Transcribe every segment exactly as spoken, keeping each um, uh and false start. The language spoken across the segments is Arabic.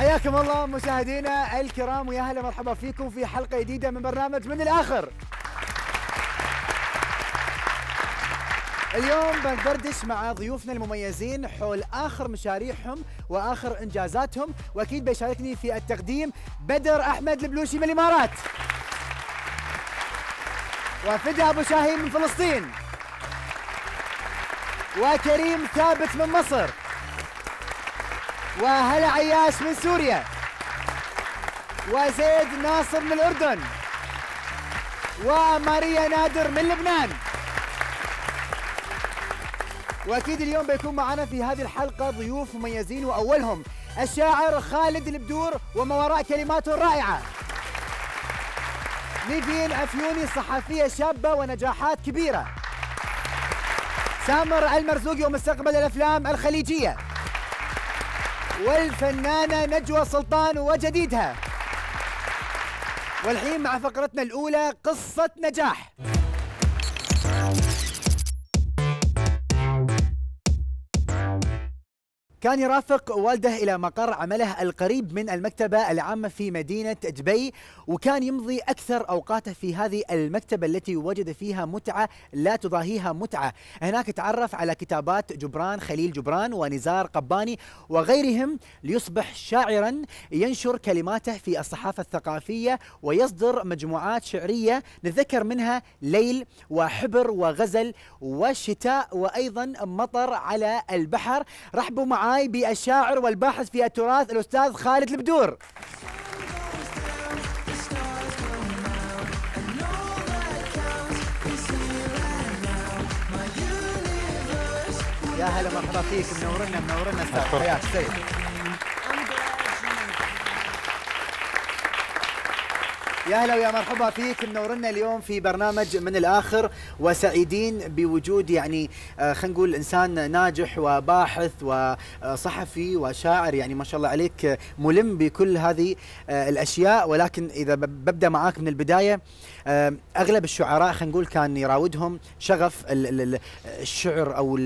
حياكم الله مشاهدينا الكرام، ويا هلا مرحبا فيكم في حلقة جديدة من برنامج من الآخر. اليوم بندردش مع ضيوفنا المميزين حول آخر مشاريعهم وآخر إنجازاتهم، وأكيد بيشاركني في التقديم بدر احمد البلوشي من الإمارات، وفداء أبو شاهين من فلسطين، وكريم ثابت من مصر، وهلا عياش من سوريا، وزيد ناصر من الأردن، وماريا نادر من لبنان. وأكيد اليوم بيكون معنا في هذه الحلقة ضيوف مميزين، وأولهم الشاعر خالد البدور وما وراء كلماته الرائعة، نيفين أفيوني صحفية شابة ونجاحات كبيرة، سامر المرزوقي ومستقبل الأفلام الخليجية، والفنانة نجوى سلطان وجديدها. والحين مع فقرتنا الأولى قصة نجاح. كان يرافق والده إلى مقر عمله القريب من المكتبة العامة في مدينة دبي، وكان يمضي أكثر أوقاته في هذه المكتبة التي وجد فيها متعة لا تضاهيها متعة. هناك تعرف على كتابات جبران خليل جبران ونزار قباني وغيرهم، ليصبح شاعرا ينشر كلماته في الصحافة الثقافية ويصدر مجموعات شعرية نتذكر منها ليل وحبر وغزل والشتاء وأيضا مطر على البحر. رحبوا مع بالشاعر والباحث في التراث الأستاذ خالد البدور. يا هلا مرحبا فيك، منورنا منورنا أستاذ، حياك السيد. يا هلا ويا مرحبا فيك، منورنا اليوم في برنامج من الآخر، وسعيدين بوجود يعني خلينا نقول إنسان ناجح وباحث وصحفي وشاعر، يعني ما شاء الله عليك ملم بكل هذه الأشياء. ولكن إذا ببدأ معاك من البداية، أغلب الشعراء خلينا نقول كان يراودهم شغف الشعر أو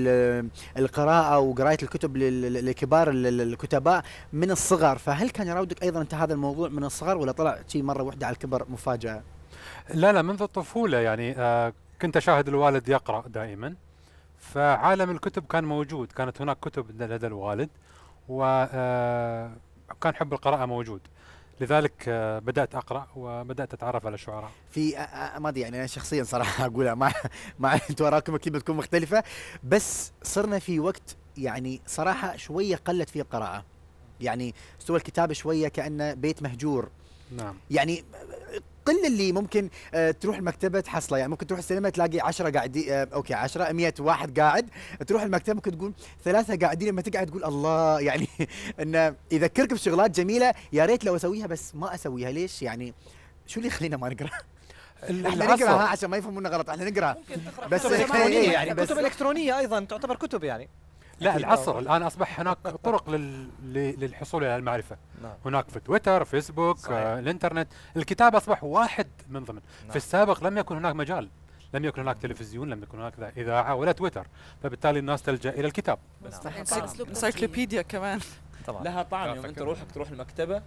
القراءة وقراءة الكتب لكبار الكتباء من الصغر، فهل كان يراودك أيضا أنت هذا الموضوع من الصغر، ولا طلع شيء مرة واحدة على الكبر مفاجأة؟ لا لا، منذ الطفولة يعني آه كنت أشاهد الوالد يقرأ دائما، فعالم الكتب كان موجود، كانت هناك كتب لدى الوالد، وكان حب القراءة موجود، لذلك بدأت أقرأ وبدأت أتعرف على الشعراء. في ما أدري يعني أنا شخصيا صراحة أقولها مع مع أنتوا أراكم أكيد بتكون مختلفة، بس صرنا في وقت يعني صراحة شوية قلت فيه القراءة، يعني استوى الكتاب شوية كأنه بيت مهجور. نعم. يعني قل اللي ممكن تروح المكتبة تحصله، يعني ممكن تروح السينما تلاقي عشرة قاعدين، أوكي عشرة مئة واحد قاعد، تروح المكتبة ممكن تقول ثلاثة قاعدين، لما تقعد تقول الله، يعني إنه يذكرك بشغلات جميلة يا ريت لو أسويها بس ما أسويها. ليش يعني؟ شو اللي يخلينا ما نقرأ؟ احنا نقراها عشان ما يفهمونا غلط، احنا نقراها بس إلكترونية، يعني بس كتب إلكترونية أيضا تعتبر كتب يعني. لا العصر الآن أصبح هناك طرق لل... للحصول على المعرفة. نعم. هناك في تويتر، فيسبوك، آه، الإنترنت، الكتاب أصبح واحد من ضمن. نعم. في السابق لم يكن هناك مجال، لم يكن هناك تلفزيون، لم يكن هناك إذاعة ولا تويتر، فبالتالي الناس تلجأ إلى الكتاب. انسايكلوبيديا كمان طبعا لها طعم، يوم أنت روحك تروح المكتبة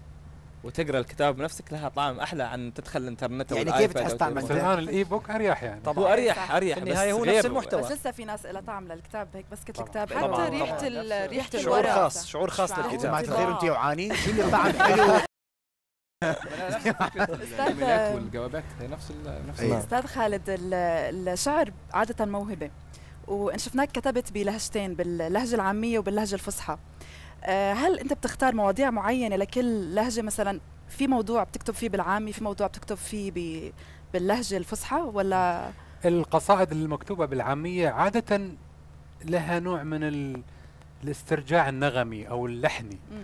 وتقرا الكتاب بنفسك لها طعم احلى عن تدخل الانترنت يعني. كيف تحس طعم الان الاي بوك اريح يعني؟ طبعا هو اريح اريح بس هو نفس المحتوى، بس لسه في ناس لها طعم للكتاب هيك بس كتله كتاب، حتى ريحه ريحه الورق شعور خاص، شعور خاص للكتاب. جماعه الخير انتم جوعانين، شيل الطعم حلو. الايميلات والجوابات هي نفس نفس استاذ خالد، الشعر عاده موهبه، وان شفناك كتبت بلهجتين، باللهجه العاميه وباللهجه الفصحى. هل أنت بتختار مواضيع معينة لكل لهجة؟ مثلا في موضوع بتكتب فيه بالعامي، في موضوع بتكتب فيه باللهجة الفصحى، ولا القصائد المكتوبة بالعامية عادة لها نوع من الاسترجاع النغمي أو اللحني، م.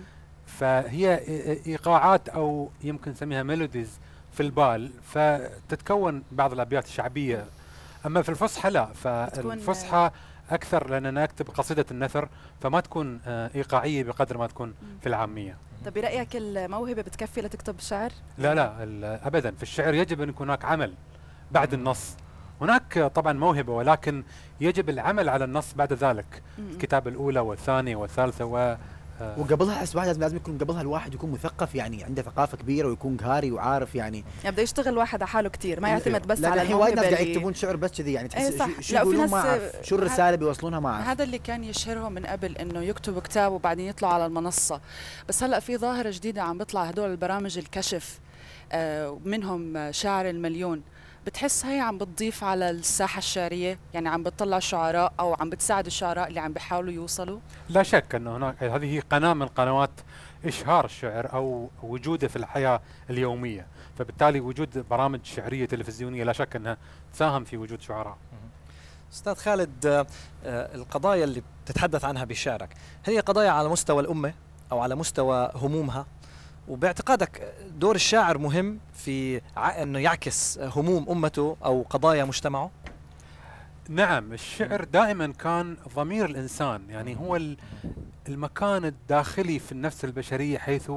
فهي إيقاعات أو يمكن نسميها ميلوديز في البال، فتتكون بعض الأبيات الشعبية. أما في الفصحى لا، فالفصحى أكثر لأن أنا أكتب قصيدة النثر، فما تكون إيقاعية بقدر ما تكون في العامية. طب برأيك الموهبة بتكفي لتكتب شعر؟ لا لا أبدا، في الشعر يجب أن يكون هناك عمل بعد النص. هناك طبعا موهبة، ولكن يجب العمل على النص بعد ذلك، الكتابة الأولى والثانية والثالثة وقبلها اسمع لازم لازم يكون قبلها الواحد يكون مثقف، يعني عنده ثقافه كبيره ويكون قاري وعارف، يعني يبدا يشتغل واحد على حاله كثير، ما يعتمد بس لا على الحين. وايد ناس قاعد يكتبون شعر بس كذي، يعني تحس شو يقولون ما اعرف شو الرساله بيوصلونها، ما اعرف. هذا اللي كان يشهرهم من قبل انه يكتبوا كتاب وبعدين يطلعوا على المنصه، بس هلا في ظاهره جديده عم بيطلع هدول البرامج الكشف، آه منهم شاعر المليون، بتحس هي عم بتضيف على الساحه الشعريه، يعني عم بتطلع شعراء او عم بتساعد الشعراء اللي عم بيحاولوا يوصلوا. لا شك انه هناك هذه قناه من قنوات اشهار الشعر او وجوده في الحياه اليوميه، فبالتالي وجود برامج شعريه تلفزيونيه لا شك انها تساهم في وجود شعراء. استاذ خالد، القضايا اللي بتتحدث عنها بشعرك هي قضايا على مستوى الامه او على مستوى همومها، وباعتقادك دور الشاعر مهم في ع... أنه يعكس هموم أمته أو قضايا مجتمعه؟ نعم، الشعر دائما كان ضمير الإنسان، يعني هو المكان الداخلي في النفس البشرية، حيث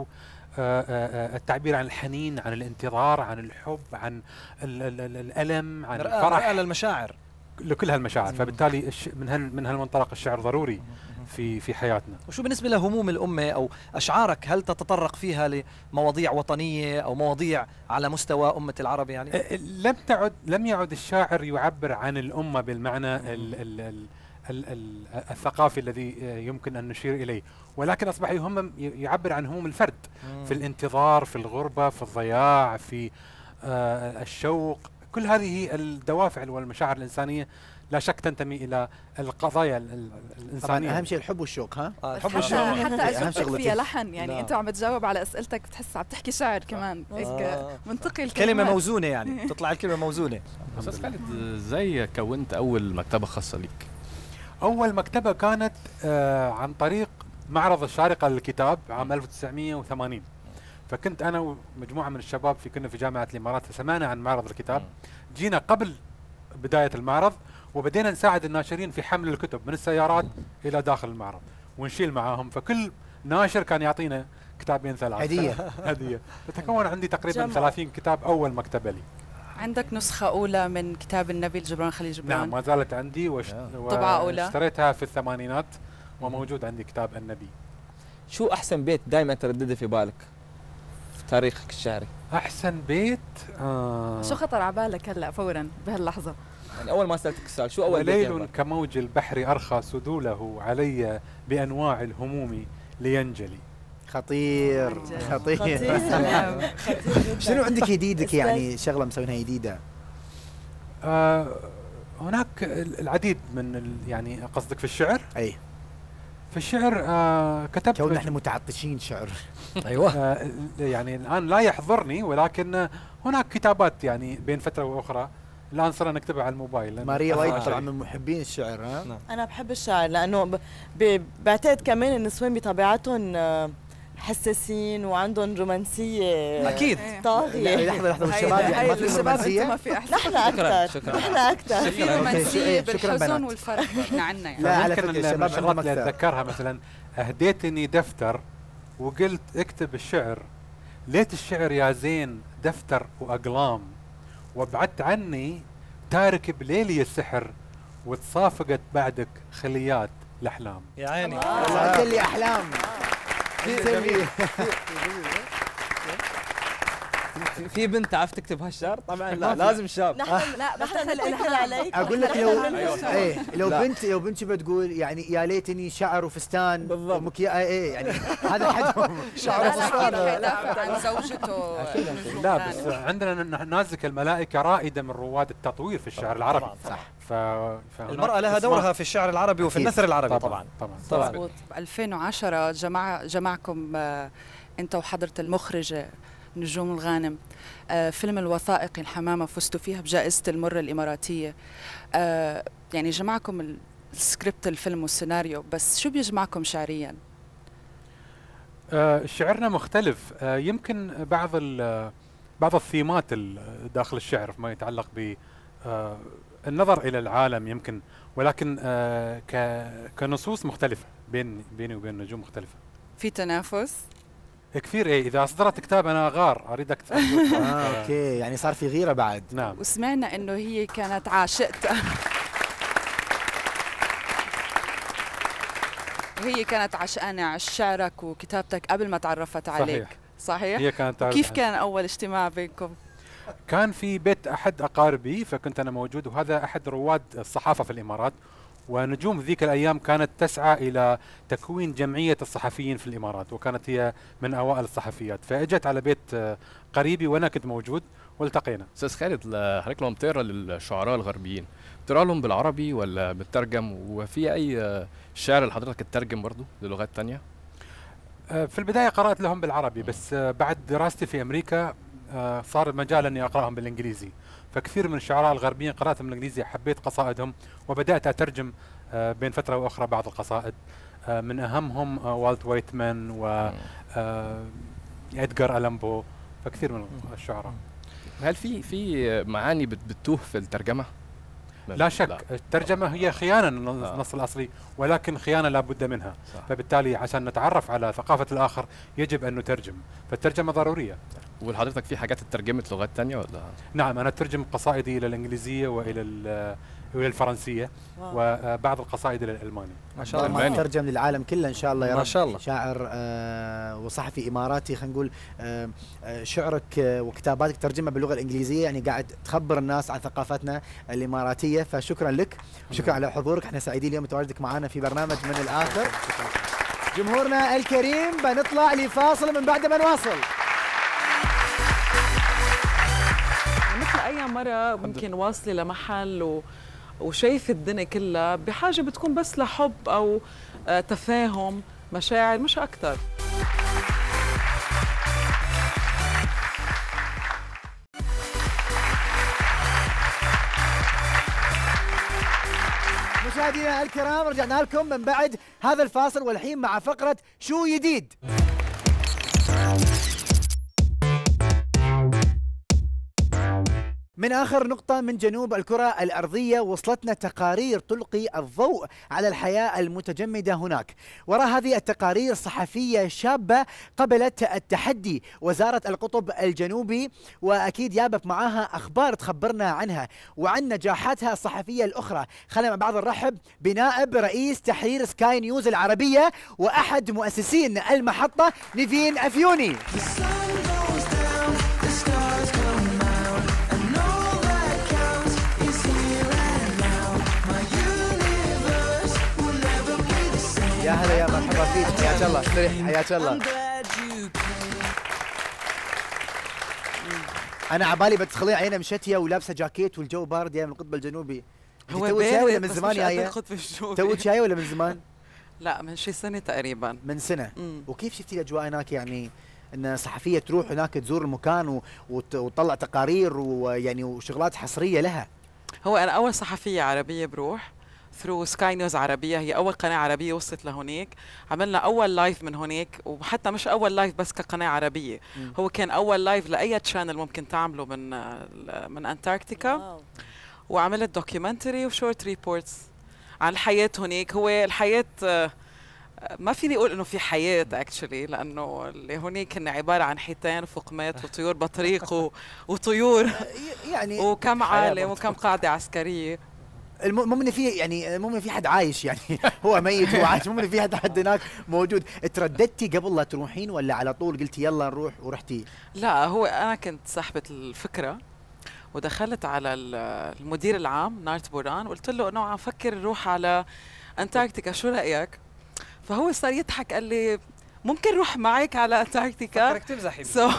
التعبير عن الحنين، عن الانتظار، عن الحب، عن الألم، عن الفرح، على المشاعر، لكل هالمشاعر. فبالتالي من من هالمنطلق الشعر ضروري في في حياتنا. وشو بالنسبه لهموم الامه او اشعارك، هل تتطرق فيها لمواضيع وطنيه او مواضيع على مستوى امه العرب؟ يعني لم تعد لم يعد الشاعر يعبر عن الامه بالمعنى ال ال ال ال ال الثقافي الذي يمكن ان نشير اليه، ولكن اصبح يهم يعبر عن هموم الفرد في الانتظار، في الغربه، في الضياع، في آه الشوق. كل هذه الدوافع والمشاعر الانسانيه لا شك تنتمي الى القضايا الانسانيه. طبعا اهم شيء الحب والشوق. ها الحب والشوق حتى اجوبتك فيها لحن، يعني لا. انت عم بتجاوب على اسئلتك بتحس عم تحكي شعر كمان، آه. منطقي الكلمه موزونه، يعني تطلع الكلمه موزونه. استاذ خالد، زي كونت اول مكتبه خاصه ليك؟ اول مكتبه كانت آه عن طريق معرض الشارقه للكتاب عام ألف وتسعمئة وثمانين، فكنت انا ومجموعه من الشباب في كنا في جامعه الامارات، فسمعنا عن معرض الكتاب، جينا قبل بدايه المعرض وبدينا نساعد الناشرين في حمل الكتب من السيارات الى داخل المعرض ونشيل معاهم، فكل ناشر كان يعطينا كتابين ثلاث هديه هديه فتكون عندي تقريبا ثلاثين كتاب اول مكتبه لي. عندك نسخه اولى من كتاب النبي لجبران خليل جبران؟ نعم، ما زالت عندي، واشتريتها واشتريتها في الثمانينات وموجود عندي كتاب النبي. شو احسن بيت دائما تردده في بالك في تاريخك الشعري؟ احسن بيت آه شو خطر على بالك هلا فورا بهاللحظه؟ يعني أول ما سألتك السؤال شو أول بيت؟ ليل كموج البحر أرخى سدوله علي بأنواع الهموم لينجلي. خطير خطير, خطير. شنو عندك جديدك، يعني شغلة مسوينها جديدة؟ آه هناك العديد من، يعني قصدك في الشعر؟ أي في الشعر آه كتبت كون نحن متعطشين شعر. أيوه آه يعني الآن لا يحضرني، ولكن هناك كتابات يعني بين فترة وأخرى الان صرنا نكتبها على الموبايل. ماريا وايد طبعا من محبين الشعر. ها نعم. انا بحب الشعر لانه بعتقد كمان النسوان بطبيعتهم حساسين وعندهم رومانسيه اكيد طاغيه. لحظه لحظه الشباب يعني ما في رومانسيه، ما في احلى. نحن اكثر نحن اكثر في رومانسيه بالحزن والفرح احنا عندنا. يعني لا على فكره الشباب شغلات اللي اتذكرها مثلا، اهديتني دفتر وقلت اكتب الشعر، ليت الشعر يا زين دفتر واقلام، وابعدت عني تارك بليلي السحر، وتصافقت بعدك خليات الاحلام. يا عيني والله انت اللي احلام. في بنت عرفت تكتب هالشعر؟ طبعا لا، لازم شاب. لا بس انا عليك اقول لك لو ايه لو بنت لو بنت بتقول يعني يا ليتني شعر وفستان بالضبط، ايه يعني هذا حدهم شعر وفستان. لا عن زوجته. لا بس عندنا نازك الملائكة رائدة من رواد التطوير في الشعر العربي. صح، المرأة لها دورها في الشعر العربي وفي النثر العربي طبعا طبعا. ألفين وعشرة جمع جمعكم انت وحضرة المخرجة نجوم الغانم آه فيلم الوثائقي الحمامة، فزتوا فيها بجائزة المرة الإماراتية. آه يعني جمعكم السكريبت الفيلم والسيناريو، بس شو بيجمعكم شعريا؟ آه شعرنا مختلف، آه يمكن بعض بعض الثيمات داخل الشعر فيما يتعلق بالنظر آه إلى العالم يمكن، ولكن آه كنصوص مختلفة بين بيني وبين نجوم مختلفة. في تنافس؟ كثير ايه، اذا اصدرت كتاب انا غار اريد اكتب. اه اوكي، يعني صار في غيره بعد. نعم، وسمعنا انه هي كانت عاشقتك. وهي كانت عشقانة عشارك وكتابتك قبل ما تعرفت عليك. صحيح, صحيح؟ هي كانت تعرف. كيف كان أول اجتماع بينكم؟ كان في بيت أحد أقاربي فكنت أنا موجود، وهذا أحد رواد الصحافة في الإمارات، ونجوم ذيك الأيام كانت تسعى إلى تكوين جمعية الصحفيين في الإمارات، وكانت هي من أوائل الصحفيات، فأجت على بيت قريبي وأنا كنت موجود والتقينا. أستاذ خالد، حضرتك لما بتقرا للشعراء الغربيين بتقرا لهم بالعربي ولا بتترجم؟ وفي أي شعر لحضرتك اترجم برضه للغات تانية؟ في البداية قرأت لهم بالعربي، بس بعد دراستي في أمريكا صار مجال أني أقرأهم بالإنجليزي، فكثير من الشعراء الغربيين قرأتهم بالإنجليزي، حبيت قصائدهم وبدأت أترجم بين فترة وأخرى بعض القصائد، من أهمهم والت ويتمن و ادغار لامبو، فكثير من الشعراء. هل في في معاني بتتوه في الترجمة؟ لا شك، لا. الترجمة هي خيانة للنص الأصلي، ولكن خيانة لا بد منها، صح. فبالتالي عشان نتعرف على ثقافة الآخر يجب أن نترجم، فالترجمة ضرورية. وحضرتك في حاجات اترجمت لغات تانية ولا؟ نعم، أنا أترجم قصائدي إلى الإنجليزية وإلى وإلى الفرنسية، واو. وبعض القصائد إلى الألماني. ما شاء الله تترجم للعالم كله إن شاء الله يا رب. ما شاء الله. شاعر آه وصحفي إماراتي، خلينا نقول آه شعرك آه وكتاباتك ترجمها باللغة الإنجليزية، يعني قاعد تخبر الناس عن ثقافتنا الإماراتية، فشكرا لك، شكرا على حضورك، احنا سعيدين اليوم تواجدك معنا في برنامج من الآخر. جمهورنا الكريم، بنطلع لفاصل من بعد ما نواصل. أي مرة ممكن واصلة لمحل و... وشايفة الدنيا كلها، بحاجة بتكون بس لحب أو تفاهم، مشاعر مش أكتر. مشاهدينا الكرام، رجعنا لكم من بعد هذا الفاصل، والحين مع فقرة شو جديد. من آخر نقطة من جنوب الكرة الأرضية وصلتنا تقارير تلقي الضوء على الحياة المتجمدة هناك. وراء هذه التقارير صحفية شابة قبلت التحدي وزارة القطب الجنوبي، وأكيد جابت معاها أخبار تخبرنا عنها وعن نجاحاتها الصحفية الأخرى. خلينا مع بعض نرحب بنائب رئيس تحرير سكاي نيوز العربية وأحد مؤسسين المحطة نيفين أفيوني. يا هلا يا مرحبا فيك، حياك الله، حياك الله. أنا عبالي بتدخلي عينها مشتية ولابسة جاكيت والجو بارد، يا من القطب الجنوبي. هو توك جاي ولا من زمان جاية؟ توك جاي ولا من زمان؟ لا، من شي سنة تقريبا. من سنة. مم. وكيف شفتي الأجواء هناك، يعني أن صحفية تروح هناك تزور المكان وتطلع تقارير ويعني وشغلات حصرية لها؟ هو أنا أول صحفية عربية بروح ثرو سكاي نيوز عربية، هي أول قناة عربية وصلت لهونيك، عملنا أول لايف من هونيك، وحتى مش أول لايف بس كقناة عربية، مم. هو كان أول لايف لأي تشانل ممكن تعمله من من انتاركتيكا. واو. وعملت دوكيومنتري وشورت ريبورتس عن الحياة هونيك. هو الحياة ما فيني أقول إنه في حياة اكشلي، لأنه اللي هونيك هن عبارة عن حيتان وفقمات وطيور بطريق وطيور يعني وكم عالم وكم قاعدة عسكرية. المهم انه في يعني مو انه في حد عايش، يعني هو ميت هو عايش، مو انه في حد حد هناك موجود. ترددتي قبل لا تروحين ولا على طول قلتي يلا نروح ورحتي؟ لا، هو انا كنت صاحبة الفكرة ودخلت على المدير العام نارت بوران وقلت له انه عم فكر نروح على انتاركتيكا، شو رأيك؟ فهو صار يضحك قال لي ممكن نروح معك على انتاركتيكا. فكرك تمزحي؟ سو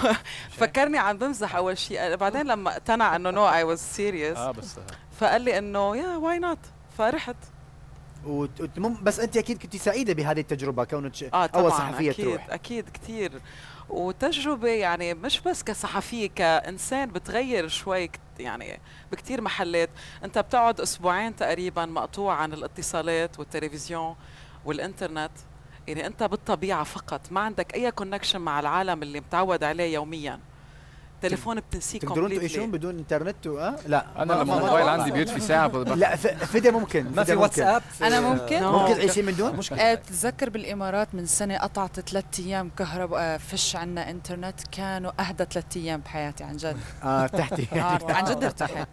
فكرني عم بمزح اول شيء، بعدين لما اقتنع انه نو اي واز سيريس اه بس فقال لي انه يا واي نوت، فرحت. بس انت اكيد كنت سعيده بهذه التجربه كونك آه اول صحفيه أكيد تروح. اكيد كثير، وتجربه يعني مش بس كصحفيه، كانسان بتغير شوي يعني بكثير محلات. انت بتقعد اسبوعين تقريبا مقطوع عن الاتصالات والتلفزيون والانترنت، يعني انت بالطبيعه فقط، ما عندك اي كونكشن مع العالم اللي متعود عليه يوميا. تليفون بتنسيه كومبليتلي. تقدرون تعيشون بدون انترنت؟ اه لا، انا لما الموبايل عندي بيطفي ساعه بضبط. لا فدا ممكن، ما في واتساب. انا ممكن ممكن تعيشين من دون مشكله. بتتذكر بالامارات من سنه قطعت ثلاث ايام كهرباء، فش عندنا انترنت، كانوا اهدى ثلاث ايام بحياتي عن جد. اه ارتحتي؟ عن جد ارتحت.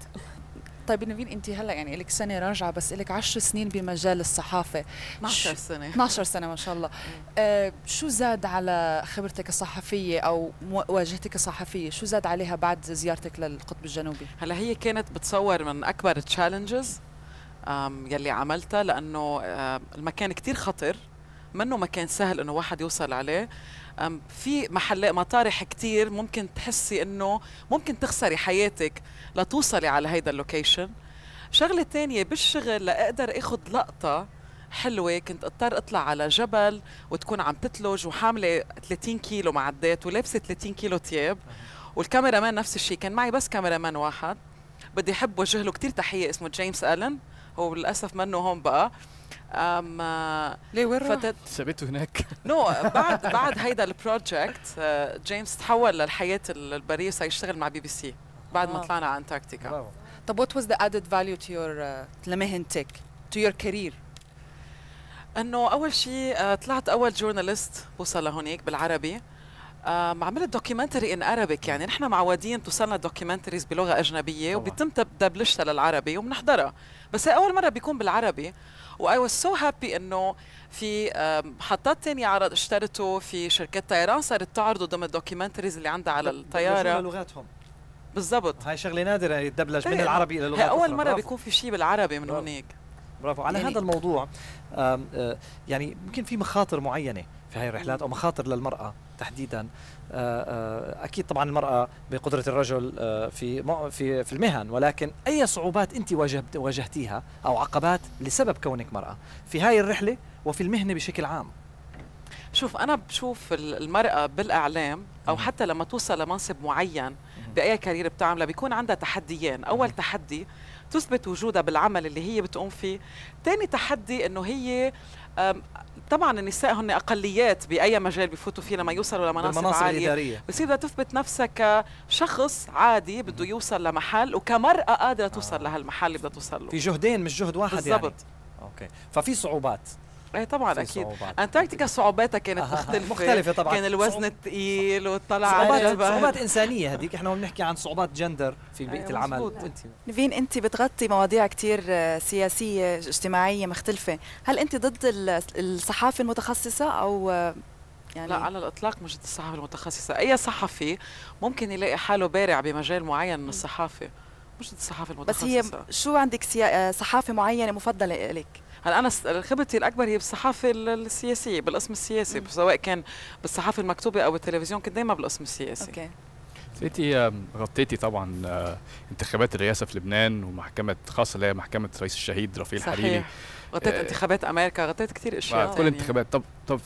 طيب نيفين، انت هلا يعني لك سنه راجعه، بس لك عشر سنين بمجال الصحافه، اثنا عشر سنه اثنا عشر سنه ما شاء الله. آه شو زاد على خبرتك الصحفيه او واجهتك الصحفيه، شو زاد عليها بعد زيارتك للقطب الجنوبي؟ هلا هي كانت بتصور من اكبر التشالنجز يلي عملتها، لانه المكان كثير خطر، منه مكان سهل انه واحد يوصل عليه، في محلات مطارح كثير ممكن تحسي انه ممكن تخسري حياتك لتوصلي على هيدا اللوكيشن. شغله ثانيه بالشغل، لاقدر اخذ لقطه حلوه كنت اضطر اطلع على جبل وتكون عم تثلج وحامله ثلاثين كيلو معدات ولابسه ثلاثين كيلو ثياب، والكاميرا مان نفس الشيء، كان معي بس كاميرا مان واحد، بدي احب وجه له كثير تحيه، اسمه جيمس ألن، هو للاسف منه هون بقى. أم ليه وين راح؟ سابته هناك. نو بعد بعد هيدا البروجكت جيمس تحول للحياة البرية وصار يشتغل مع بي بي سي بعد آه. ما طلعنا على انتاركتيكا. طب what was the added value to your uh, لمهنتك to your career؟ انه اول شيء طلعت اول جورناليست وصل لهونيك بالعربي، عملت دوكيومنتري ان عربيك، يعني نحن معودين توصلنا دوكيومنتريز بلغه اجنبيه وبيتم دبلجتها للعربي وبنحضرها، بس اول مره بيكون بالعربي. واي واز سو هابي انه في محطات ثانيه عرض اشترته، في شركات طيران صارت تعرضه ضمن الدوكيومنتريز اللي عندها على الطياره لغاتهم بالضبط. هاي شغله نادره يتدبلج من العربي الى لغات اول مره برافو. بيكون في شيء بالعربي من هناك. برافو على يعني هذا الموضوع. يعني يمكن في مخاطر معينه في هاي الرحلات او مخاطر للمراه تحديدا، اكيد طبعا المراه بقدره الرجل في في في المهن، ولكن اي صعوبات انت واجهتيها او عقبات لسبب كونك مراه في هاي الرحله وفي المهنه بشكل عام؟ شوف انا بشوف المراه بالاعلام او حتى لما توصل لمنصب معين باي كارير بتعمله بيكون عندها تحديين، اول تحدي تثبت وجودها بالعمل اللي هي بتقوم فيه، ثاني تحدي انه هي طبعا النساء هن اقليات باي مجال بفوتوا فيه، لما يوصلوا لمناصب عاليه بصير بدها تثبت نفسها كشخص عادي بده يوصل لمحل، وكمراه قادره توصل آه. لهالمحل اللي بدها توصل له. في جهدين مش جهد واحد بالزبط. يعني بالضبط. اوكي ففي صعوبات. ايه طبعا اكيد. انتاركتيكا صعوباتها كانت آه. مختلفه مختلفه طبعا، كان الوزن الثقيل صعوب... والطلع على الجبل، صعوبات انسانيه هذيك، احنا عم نحكي عن صعوبات جندر في بيئه أيوة العمل. وانت نيفين انت بتغطي مواضيع كثير سياسيه اجتماعيه مختلفه، هل انت ضد الصحافه المتخصصه او يعني؟ لا على الاطلاق مش ضد الصحافه المتخصصه، اي صحفي ممكن يلاقي حاله بارع بمجال معين من الصحافه، مش ضد الصحافه المتخصصه. بس هي شو عندك صحافه معينه مفضله لك؟ هلا أنا خبرتي الأكبر هي بالصحافة السياسية، بالقسم السياسي، سواء كان بالصحافة المكتوبة أو التلفزيون، كنت دايما بالقسم السياسي. أوكي. أنتِ غطيتي طبعا انتخابات الرئاسة في لبنان ومحكمة خاصة اللي هي محكمة رئيس الشهيد رفيق الحريري. صحيح. غطيت آه انتخابات أمريكا، غطيت كثير أشياء. كل انتخابات. طب طب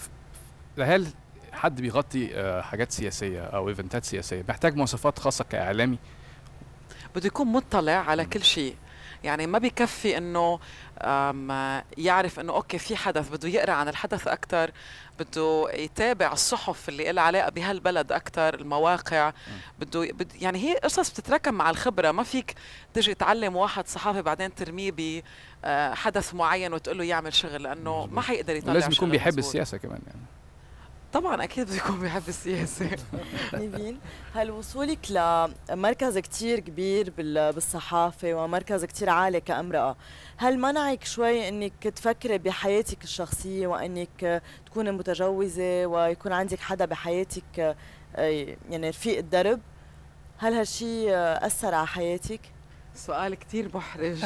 هل حد بيغطي حاجات سياسية أو إيفنتات سياسية محتاج مواصفات خاصة كإعلامي؟ بده يكون مطلع على كل شيء. يعني ما بكفي انه يعرف انه اوكي في حدث، بده يقرا عن الحدث اكثر، بده يتابع الصحف اللي لها علاقه بهالبلد اكثر، المواقع، بده يعني هي قصص بتتراكم مع الخبره، ما فيك تجي تعلم واحد صحافي بعدين ترميه بحدث معين وتقول له يعمل شغل، لانه ما حيقدر يطلع. لازم يكون بيحب السياسه كمان يعني. طبعا اكيد بده يكون بيحب السياسه. نيفين هل وصولك لمركز كثير كبير بالصحافه ومركز كثير عالي كامراه، هل منعك شوي انك تفكري بحياتك الشخصيه وانك تكوني متجوزه ويكون عندك حدا بحياتك يعني رفيق الدرب؟ هل هالشيء اثر على حياتك؟ سؤال كثير محرج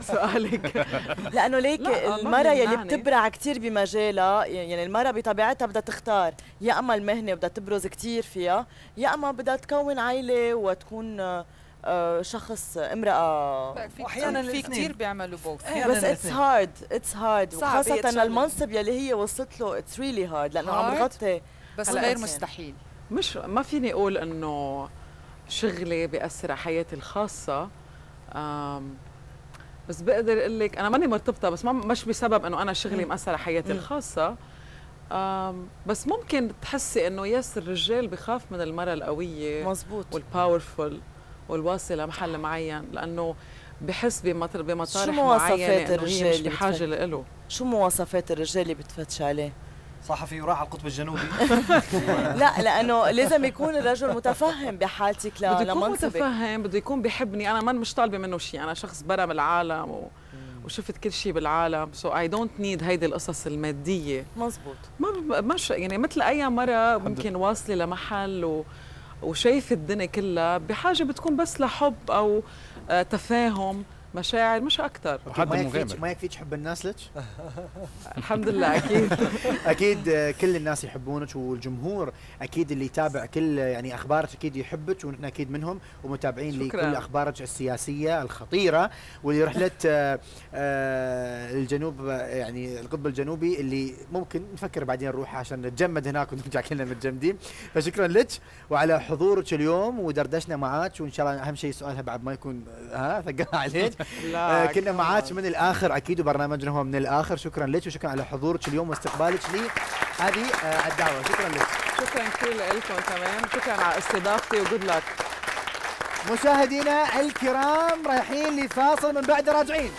سؤالك. لانه ليك لا المراه يلي بتبرع كثير بمجالها، يعني المراه بطبيعتها بدها تختار يا اما المهنه بدها تبرز كثير فيها، يا اما بدها تكون عائله وتكون شخص امراه، واحيانا في كثير بيعملوا بوث. بس اتس هارد اتس هارد وخاصه المنصب يلي هي وصلت له اتس ريلي هارد، لانه عم بغطي بس غير مستحيل. مش ما فيني اقول انه شغلي بياثر على حياتي الخاصه، بس بقدر اقول لك انا ماني مرتبطه، بس ما مش بسبب انه انا شغلي مأثر على حياتي الخاصه، بس ممكن تحسي انه ياس الرجال بخاف من المراه القويه. مزبوط. والباورفول والواصله محل معين، لانه بحس بمطارح معينه. شو مواصفات الرجال اللي بحاجه له؟ شو مواصفات الرجال اللي بتفتش عليه؟ صحفي وراح على القطب الجنوبي. لا لانه لازم يكون الرجل متفهم بحالتك لمنصبك. بده يكون متفهم، بده يكون بحبني، انا ما مش طالبه منه شيء، انا شخص برا من العالم و... وشفت كل شيء بالعالم، سو اي دونت نيد هيدي القصص الماديه. مزبوط. ما مش يعني مثل اي مره ممكن واصله لمحل و... وشايفه الدنيا كلها، بحاجه بتكون بس لحب او تفاهم، مشاعر مش اكثر. ما يكفيك ما يكفيك حب الناس لك؟ الحمد لله اكيد. اكيد كل الناس يحبونك، والجمهور اكيد اللي يتابع كل يعني اخبارك اكيد يحبك، ونحن اكيد منهم ومتابعين لكل اخبارك السياسيه الخطيره، واللي رحلت الجنوب يعني القطب الجنوبي اللي ممكن نفكر بعدين نروح عشان نتجمد هناك ونرجع كلنا متجمدين. فشكرا لك وعلى حضورك اليوم ودردشنا معك، وان شاء الله اهم شيء سؤالها بعد ما يكون ها ثقال عليك. آه كنا معاك من الاخر اكيد، وبرنامجنا هو من الاخر. شكرا لك وشكرا على حضورك اليوم واستقبالك لي هذه آه الدعوه. شكرا لك. شكرا كثير لكم كمان، شكرا على استضافتي وجود لك. مشاهدينا الكرام رايحين لفاصل، من بعد راجعين.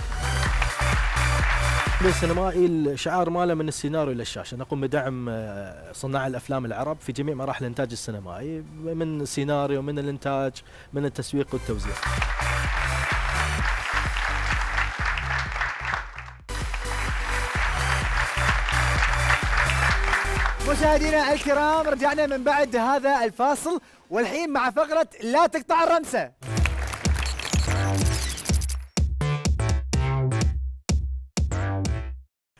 السينمائي الشعار ماله من السيناريو الى الشاشه، نقوم بدعم صناع الافلام العرب في جميع مراحل الانتاج السينمائي، من السيناريو، من الانتاج، من التسويق والتوزيع. مشاهدينا الكرام رجعنا من بعد هذا الفاصل، والحين مع فقرة لا تقطع الرمسة.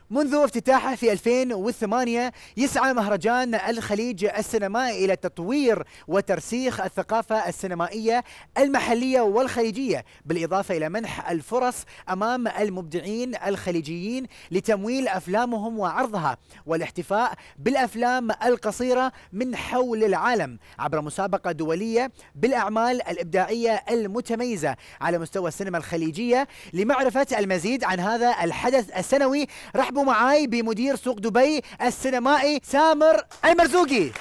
منذ افتتاحه في ألفين وثمانية يسعى مهرجان الخليج السينمائي إلى تطوير وترسيخ الثقافة السينمائية المحلية والخليجية، بالإضافة إلى منح الفرص أمام المبدعين الخليجيين لتمويل أفلامهم وعرضها، والاحتفاء بالأفلام القصيرة من حول العالم عبر مسابقة دولية بالأعمال الإبداعية المتميزة على مستوى السينما الخليجية. لمعرفة المزيد عن هذا الحدث السنوي رحبوا معاي بمدير سوق دبي السينمائي سامر المرزوقي. يا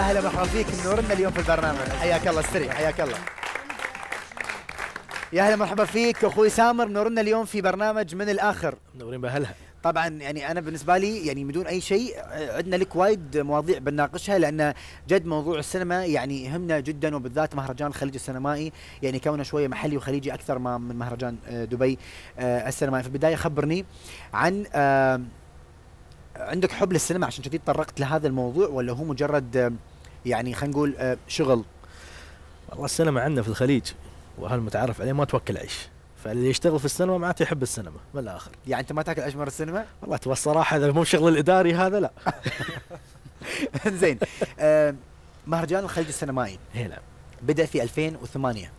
هلا مرحبا فيك، منورنا اليوم في البرنامج، حياك الله. استريح، حياك الله. يا هلا مرحبا فيك اخوي سامر، منورنا اليوم في برنامج من الاخر. منورين بهلها. طبعا يعني انا بالنسبه لي يعني بدون اي شيء عندنا لك وايد مواضيع بنناقشها، لان جد موضوع السينما يعني يهمنا جدا، وبالذات مهرجان الخليج السينمائي يعني كونه شويه محلي وخليجي اكثر ما من مهرجان دبي السينمائي. في البدايه خبرني عن عندك حب للسينما عشان كذي تطرقت لهذا الموضوع، ولا هو مجرد يعني خلينا نقول شغل؟ والله السينما عندنا في الخليج وهل متعرف عليه ما توكل عيش، فاللي يشتغل في السينما معناته يحب السينما من الاخر. يعني انت ما تاكل اجمر السينما؟ والله تبى الصراحه اذا مو شغل الاداري هذا لا. زين. آه مهرجان الخليج السينمائي. اي نعم. بدا في ألفين وثمانية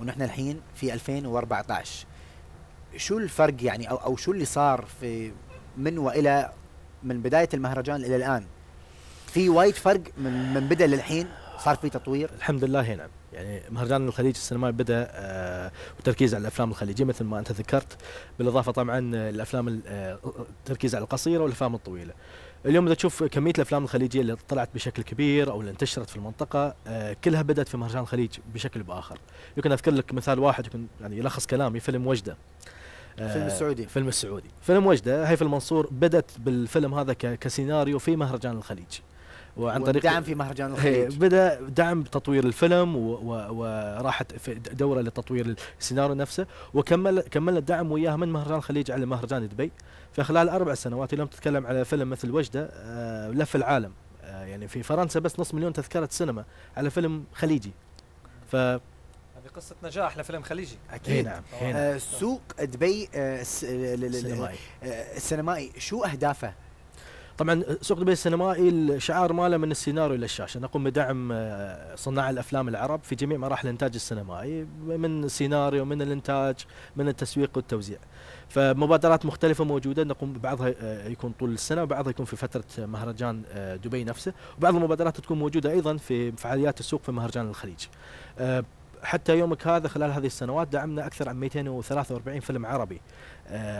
ونحن الحين في ألفين وأربعة عشر. شو الفرق يعني او او شو اللي صار في من والى من بدايه المهرجان الى الان؟ في وايد فرق من من بدا للحين، صار في تطوير؟ الحمد لله اي نعم. يعني مهرجان الخليج السينمائي بدأ آه وتركيز على الأفلام الخليجية مثل ما أنت ذكرت، بالإضافة طبعا الأفلام التركيز على القصيرة والأفلام الطويلة. اليوم إذا تشوف كمية الأفلام الخليجية اللي طلعت بشكل كبير أو اللي انتشرت في المنطقة آه كلها بدأت في مهرجان الخليج بشكل بآخر. يمكن أذكر لك مثال واحد يمكن يعني يلخص كلامي، فيلم وجدة. فيلم السعودي. فيلم السعودي. فيلم وجدة هيفا المنصور بدأت بالفيلم هذا كسيناريو في مهرجان الخليج. وعن طريق دعم في مهرجان الخليج بدا دعم تطوير الفيلم وراحت في دوره لتطوير السيناريو نفسه، وكمل كمل الدعم وياه من مهرجان الخليج على مهرجان دبي. فخلال اربع سنوات اليوم تتكلم على فيلم مثل وجده آه لف العالم، آه يعني في فرنسا بس نص مليون تذكره سينما على فيلم خليجي. ف قصة نجاح لفيلم خليجي اكيد. نعم. آه سوق دبي آه السينمائي السينمائي شو اهدافه؟ طبعا سوق دبي السينمائي الشعار ماله من السيناريو الى الشاشه، نقوم بدعم صناع الافلام العرب في جميع مراحل الانتاج السينمائي، من السيناريو، من الانتاج، من التسويق والتوزيع. فمبادرات مختلفه موجوده نقوم بعضها يكون طول السنه، وبعضها يكون في فتره مهرجان دبي نفسه، وبعض المبادرات تكون موجوده ايضا في فعاليات السوق في مهرجان الخليج. حتى يومك هذا خلال هذه السنوات دعمنا أكثر عن مئتين وثلاثة وأربعين فيلم عربي،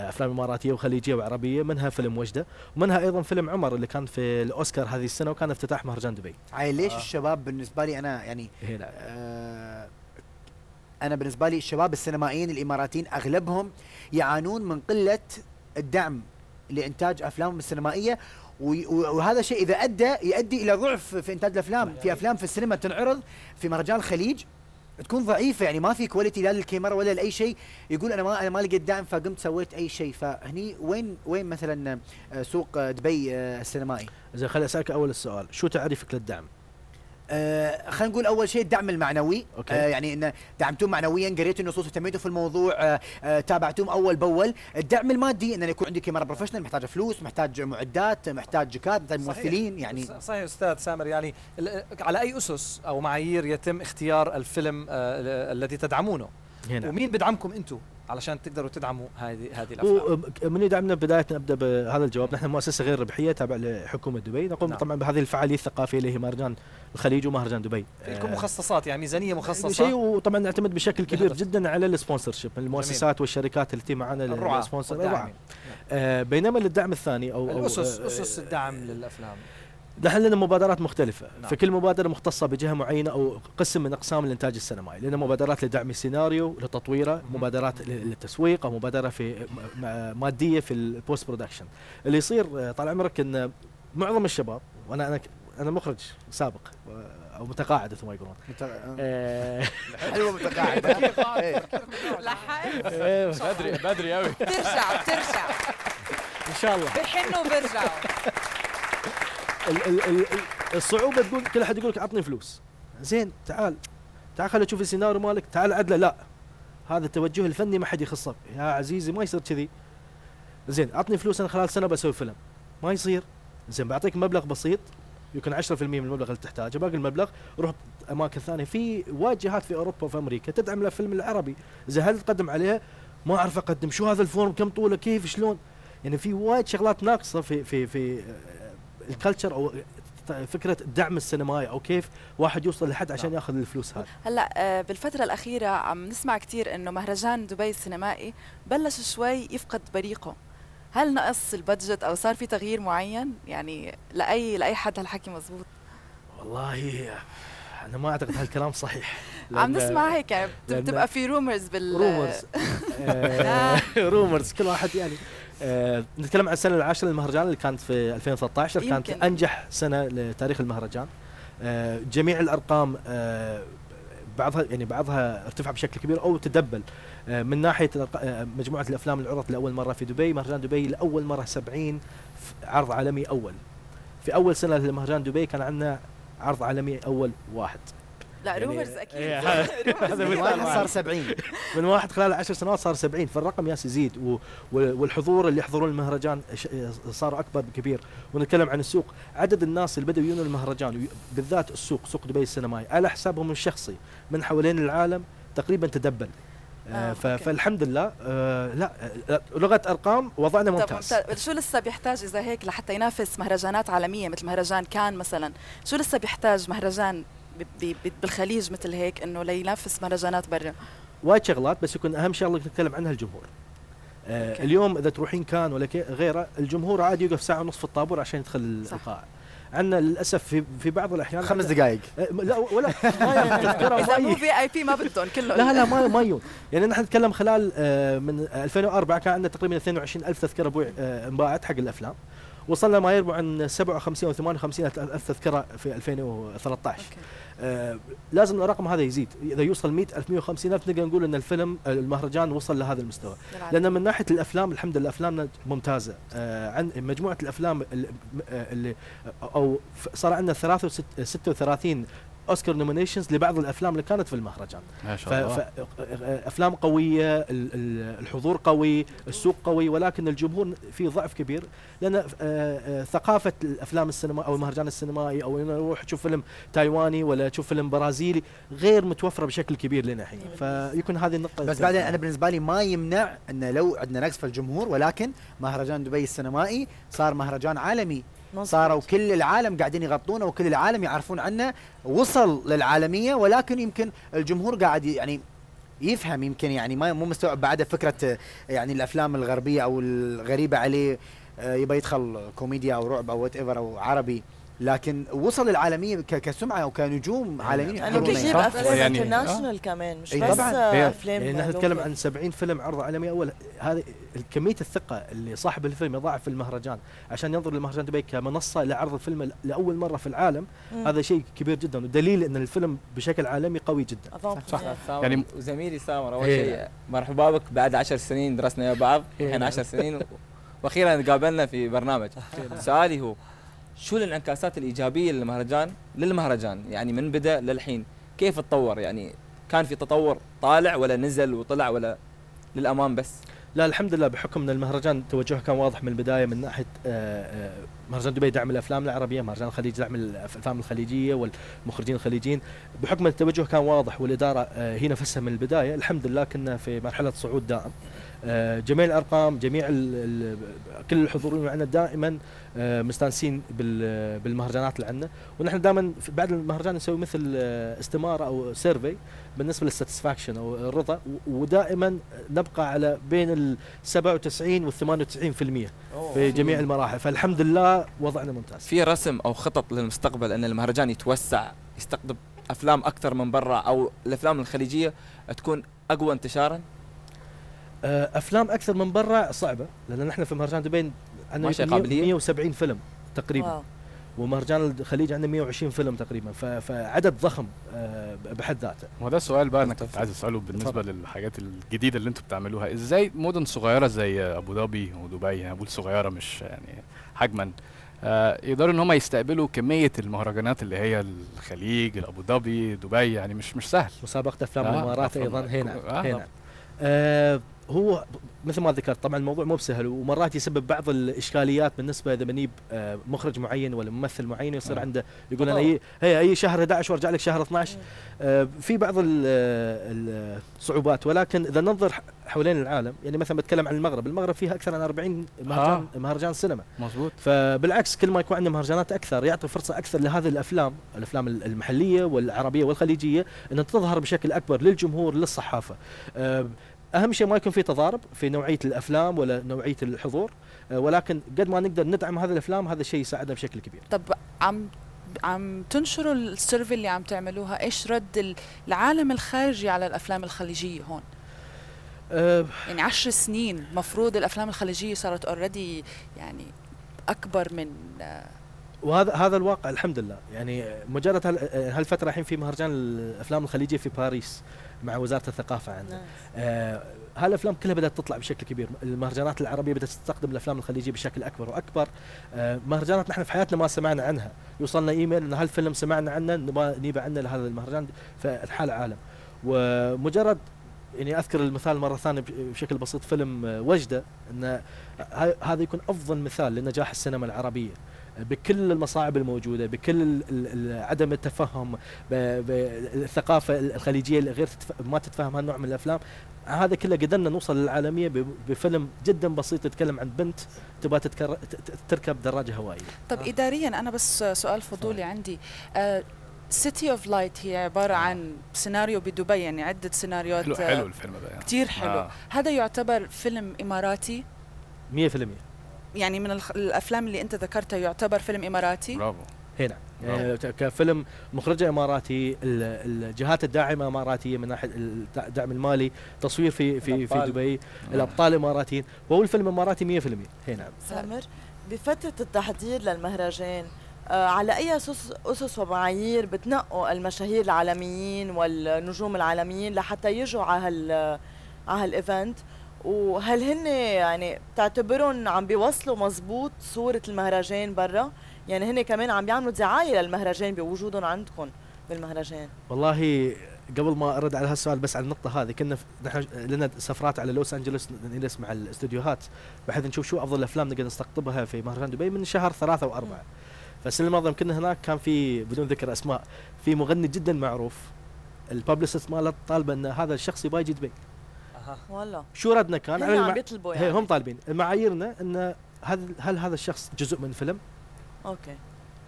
أفلام إماراتية وخليجية وعربية، منها فيلم وجدة ومنها أيضا فيلم عمر اللي كان في الأوسكار هذه السنة وكان افتتاح مهرجان دبي. عاي ليش آه. الشباب بالنسبة لي أنا يعني آه أنا بالنسبة لي الشباب السينمائيين الإماراتيين أغلبهم يعانون من قلة الدعم لإنتاج أفلامهم السينمائية، وهذا شيء إذا أدى يؤدي إلى ضعف في إنتاج الأفلام. في أفلام في السينما تنعرض في مهرجان الخليج تكون ضعيفه، يعني ما في كواليتي لا للكاميرا ولا لاي شيء، يقول انا ما انا ما لقيت دعم فقمت سويت اي شيء. فهني وين وين مثلا سوق دبي السينمائي؟ زين خليني اسالك اول السؤال، شو تعريفك للدعم؟ آه خلينا نقول اول شيء الدعم المعنوي، آه يعني ان دعمتوهم معنويا، قريتوا النصوص واهتميتوا في الموضوع، آه آه تابعتوهم اول باول. الدعم المادي ان انا يكون عندي كاميرا بروفيشنال، محتاجه فلوس، محتاج معدات، محتاج جكات، محتاج ممثلين. يعني صحيح استاذ سامر، يعني على اي اسس او معايير يتم اختيار الفيلم آه الذي تدعمونه هنا؟ ومين بدعمكم انتم علشان تقدروا تدعموا هذه هذه الافلام؟ من يدعمنا بدايه نبدا بهذا الجواب، نحن مؤسسه غير ربحيه تابعه لحكومه دبي، نقوم نعم. طبعا بهذه الفعاليه الثقافيه اللي هي مهرجان الخليج ومهرجان دبي. لكم مخصصات يعني ميزانيه مخصصه؟ شيء، وطبعا نعتمد بشكل كبير بالضبط. جدا على السبونسرشيب، المؤسسات والشركات التي معنا للسبونسر. آه بينما للدعم الثاني او الاسس أو اسس الدعم للافلام، نحن لنا مبادرات مختلفة، نعم. فكل مبادرة مختصة بجهة معينة أو قسم من أقسام الإنتاج السينمائي، لنا مبادرات لدعم السيناريو لتطويره، مبادرات للتسويق، أو مبادرة في مادية في البوست برودكشن. اللي يصير طال عمرك أن معظم الشباب، وأنا أنا أنا مخرج سابق أو متقاعد مثل ما يقولون. حلوة متقاعد. لحقت. بدري بدري أوي. بترجع بترجع. إن شاء الله. بحنوا بيرجعوا. الصعوبه تقول كل احد يقول لك اعطني فلوس، زين تعال تعال خليني اشوف السيناريو مالك، تعال عدله، لا هذا التوجه الفني ما حد يخصه يا عزيزي، ما يصير كذي. زين اعطني فلوس انا خلال سنه بسوي فيلم، ما يصير. زين بعطيك مبلغ بسيط يمكن عشرة بالمئة من المبلغ اللي تحتاجه، باقي المبلغ روح اماكن ثانيه. في واجهات في اوروبا وفي امريكا تدعم الفيلم العربي، زين هل تقدم عليها؟ ما اعرف اقدم، شو هذا الفورم، كم طوله، كيف، شلون؟ يعني في وايد شغلات ناقصه في في في الكلتشر او فكره الدعم السينمائي، او كيف واحد يوصل لحد عشان ياخذ الفلوس هذه. هلا بالفتره الاخيره عم نسمع كثير انه مهرجان دبي السينمائي بلش شوي يفقد بريقه، هل نقص البادجت او صار في تغيير معين؟ يعني لاي لاي حد هالحكي مزبوط؟ والله انا ما اعتقد هالكلام صحيح. عم نسمع هيك يعني بتبقى في رومرز بال رومرز رومرز كل واحد يعني. أه نتكلم عن السنه العاشره للمهرجان اللي كانت في ألفين وثلاثة عشر، كانت انجح سنه لتاريخ المهرجان. أه جميع الارقام أه بعضها يعني بعضها ارتفع بشكل كبير او تدبل. أه من ناحيه أه مجموعه الافلام اللي عرضت لاول مره في دبي، مهرجان دبي لاول مره سبعين عرض عالمي اول. في اول سنه لمهرجان دبي كان عندنا عرض عالمي اول واحد. لا رومرز اكيد. هذا من واحد صار سبعين، من واحد خلال عشر سنوات صار سبعين، فالرقم ياس يزيد، والحضور اللي يحضرون المهرجان صار اكبر بكبير. ونتكلم عن السوق، عدد الناس اللي بدوا يجون المهرجان بالذات السوق، سوق دبي السينمائي على حسابهم الشخصي من حوالين العالم تقريبا تدبل. آه فالحمد لله. آه لا لغه ارقام وضعنا ممتاز. شو لسه بيحتاج اذا هيك لحتى ينافس مهرجانات عالميه مثل مهرجان كان مثلا؟ شو لسه بيحتاج مهرجان بالخليج مثل هيك انه لينافس مهرجانات برا؟ وايد شغلات، بس يكون اهم شغله نتكلم عنها الجمهور. آه اليوم اذا تروحين كان ولا غيره، الجمهور عادي يوقف ساعه ونص في الطابور عشان يدخل القاعه. عندنا للاسف في في بعض الاحيان خمس دقائق لا ولا اذا مو في اي بي ما بدهم كله. لا لا ما ما يون. يعني نحن نتكلم خلال آه من ألفين وأربعة كان عندنا تقريبا اثنين وعشرين ألف تذكره انباعت حق الافلام، وصلنا ما يربع عن سبعة وخمسين أو ثمانية وخمسين ألف تذكرة في ألفين وثلاثة عشر. آه لازم الرقم هذا يزيد، إذا يوصل مئة ألف مئة وخمسين ألف نقدر نقول أن الفيلم المهرجان وصل لهذا المستوى. لأن من ناحية الأفلام الحمد لله أفلامنا ممتازة. آه عن مجموعة الأفلام اللي أو صار عندنا ستة وثلاثين أوسكار نومينيشنز لبعض الأفلام اللي كانت في المهرجان. ما شاء الله. أفلام قوية، الحضور قوي، السوق قوي، ولكن الجمهور في ضعف كبير، لأن ثقافة الأفلام السينمائية أو المهرجان السينمائي أو إنه نروح تشوف فيلم تايواني ولا تشوف فيلم برازيلي غير متوفرة بشكل كبير لنا الحين، فيكون هذه النقطة. بس بعدين أنا بالنسبة لي ما يمنع أن لو عندنا نقص في الجمهور، ولكن مهرجان دبي السينمائي صار مهرجان عالمي. صاروا كل العالم قاعدين يغطونا وكل العالم يعرفون عنا، وصل للعالميه، ولكن يمكن الجمهور قاعد يعني يفهم، يمكن يعني ما مو مستوعب بعده فكره يعني الافلام الغربيه او الغريبه عليه، يبى يدخل كوميديا او رعب او وات ايفر او عربي، لكن وصل العالميه كسمعه وكنجوم عالميين. يعني بيجيب افلام يعني انترناشونال كمان، مش بس افلام. يعني نحن نتكلم عن سبعين فيلم عرض عالمي اول، هذه كميه الثقه اللي صاحب الفيلم يضعها في المهرجان عشان ينظر لمهرجان دبي كمنصه لعرض الفيلم لاول مره في العالم، مم. هذا شيء كبير جدا، ودليل ان الفيلم بشكل عالمي قوي جدا. صح, صح. يعني وزميلي سامر اول شيء مرحبا بك، بعد عشر سنين درسنا يا بعض، الحين عشر سنين واخيرا تقابلنا في برنامج. سؤالي هو شو الانعكاسات الايجابيه للمهرجان للمهرجان يعني من بدا للحين، كيف تطور؟ يعني كان في تطور طالع ولا نزل وطلع ولا للامام بس؟ لا الحمد لله، بحكم ان المهرجان توجهه كان واضح من البدايه، من ناحيه مهرجان دبي دعم الافلام العربيه، مهرجان الخليج دعم الافلام الخليجيه والمخرجين الخليجيين، بحكم التوجه كان واضح والاداره هي نفسها من البدايه. الحمد لله كنا في مرحله صعود دائم، جميع الارقام، جميع كل الحضوريين عندنا دائما مستانسين بالمهرجانات اللي عندنا، ونحن دائما بعد المهرجان نسوي مثل استماره او سيرفي بالنسبه للساتسفاكشن او الرضا، ودائما نبقى على بين ال سبعة وتسعين وال ثمانية وتسعين بالمئة في جميع المراحل، فالحمد لله وضعنا ممتاز. في رسم او خطط للمستقبل ان المهرجان يتوسع، يستقطب افلام اكثر من برا، او الافلام الخليجيه تكون اقوى انتشارا؟ افلام اكثر من برا صعبه، لان نحن في مهرجان دبي عندنا مئة وسبعين فيلم تقريبا. واو. ومهرجان الخليج عندنا مئة وعشرين فيلم تقريبا، فعدد ضخم بحد ذاته. وهذا السؤال بقى انا كنت عايز اساله بالنسبه متفضل. للحاجات الجديده اللي انتم بتعملوها، ازاي مدن صغيره زي ابو ظبي ودبي، يعني ابو صغيره مش يعني حجما، آه يقدروا ان هم يستقبلوا كميه المهرجانات اللي هي الخليج، ابو ظبي، دبي، يعني مش مش سهل. مسابقه افلام الامارات آه ايضا هنا آه هنا آه هو مثل ما ذكرت طبعا الموضوع مو بسهل، ومرات يسبب بعض الاشكاليات بالنسبه اذا بنجيب مخرج معين ولا ممثل معين، يصير عنده يقول انا اي هي اي شهر أحد عشر وارجع لك شهر اثني عشر، في بعض الصعوبات. ولكن اذا ننظر حوالين العالم، يعني مثلا بتكلم عن المغرب، المغرب فيها اكثر من أربعين مهرجان آه. مهرجان سينما. مظبوط. فبالعكس كل ما يكون عندنا مهرجانات اكثر يعطي فرصه اكثر لهذه الافلام، الافلام المحليه والعربيه والخليجيه ان تظهر بشكل اكبر للجمهور للصحافه. اهم شيء ما يكون في تضارب في نوعيه الافلام ولا نوعيه الحضور، ولكن قد ما نقدر ندعم هذه الافلام، هذا الشيء يساعدنا بشكل كبير. طب عم عم تنشروا السيرفي اللي عم تعملوها، ايش رد العالم الخارجي على الافلام الخليجيه هون؟ أه يعني عشر سنين مفروض الافلام الخليجيه صارت اوريدي يعني اكبر من، وهذا هذا الواقع الحمد لله. يعني مجرد هالفتره الحين في مهرجان الافلام الخليجيه في باريس مع وزاره الثقافه عندنا، آه هالافلام كلها بدات تطلع بشكل كبير، المهرجانات العربيه بدات تستخدم الافلام الخليجيه بشكل اكبر واكبر، آه مهرجانات نحن في حياتنا ما سمعنا عنها، يوصلنا ايميل ان هالفيلم سمعنا عنه نبغى نيبه عنه لهذا المهرجان في الحال عالم. ومجرد يعني اذكر المثال مره ثانيه بشكل بسيط، فيلم وجده، ان هذا يكون افضل مثال لنجاح السينما العربيه بكل المصاعب الموجوده، بكل عدم التفهم بالثقافه الخليجيه اللي غير ما تتفهم هالنوع من الافلام، هذا كله قدرنا نوصل للعالميه بفيلم جدا بسيط يتكلم عن بنت تبغى تركب دراجه هوائيه. طب آه. اداريا انا بس سؤال فضولي صحيح. عندي آه سيتي اوف لايت هي عباره عن سيناريو بدبي، يعني عده سيناريوهات. حلو, حلو الفيلم ده كثير حلو. آه. هذا يعتبر فيلم اماراتي مئة بالمئة، يعني من الافلام اللي انت ذكرتها يعتبر فيلم اماراتي. برافو. هنا آه كفيلم مخرجه اماراتي، الجهات الداعمه اماراتيه من ناحيه الدعم المالي، تصوير في في في دبي، آه. الابطال اماراتيين، وهو الفيلم اماراتي مئة بالمئة. هنا سامر، بفتره التحضير للمهرجان آه على اي اسس اسس ومعايير بتنقوا المشاهير العالميين والنجوم العالميين لحتى يجوا على هال على هالايفنت؟ وهل هن يعني بتعتبرهم عم بيوصلوا مظبوط صورة المهرجان برا؟ يعني هن كمان عم بيعملوا دعاية للمهرجان بوجودهم عندكم بالمهرجان؟ والله قبل ما ارد على هالسؤال بس على النقطة هذه، كنا نحن لنا سفرات على لوس انجلوس نجلس مع الاستديوهات بحيث نشوف شو افضل الافلام نقدر نستقطبها في مهرجان دبي من شهر ثلاثة وأربعة. فالسنة الماضية كنا هناك، كان في بدون ذكر اسماء، في مغني جدا معروف، الببلسست ماله طالبه ان هذا الشخص يبغى يجي دبي. والله شو ردنا كان؟ هم عم بيطلبوا يعني. هم طالبين معاييرنا ان هل هل هذا الشخص جزء من فيلم؟ اوكي.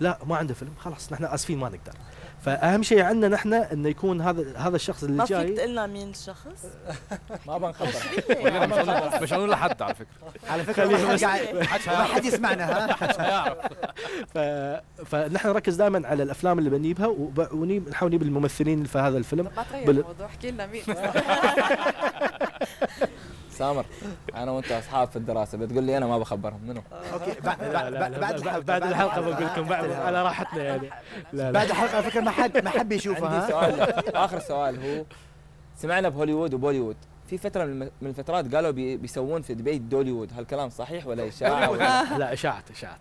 لا ما عنده فيلم خلاص نحن اسفين ما نقدر. فاهم شيء عندنا نحن انه يكون هذا هذا الشخص اللي جاي. ما فيك تقول لنا مين الشخص؟ ما بنخبر مش هنقول لحد على فكره. على فكره ما حد يسمعنا ها. فنحن نركز دائما على الافلام اللي بنجيبها ونحاول نجيب الممثلين في هذا الفيلم. ما تغير الموضوع احكي لنا مين. سامر انا وانت اصحاب في الدراسه بتقول لي انا ما بخبرهم منو؟ اوكي بعد بعد الحلقه بقول لكم بعد على راحتنا يعني. لا لا بعد الحلقه على فكره ما حد ما حب يشوفها. عندي سؤال اخر سؤال هو سمعنا بهوليوود وبوليوود في فتره من الفترات قالوا بيسوون في دبي دوليوود، هالكلام صحيح ولا اشاعه؟ لا اشاعه اشاعه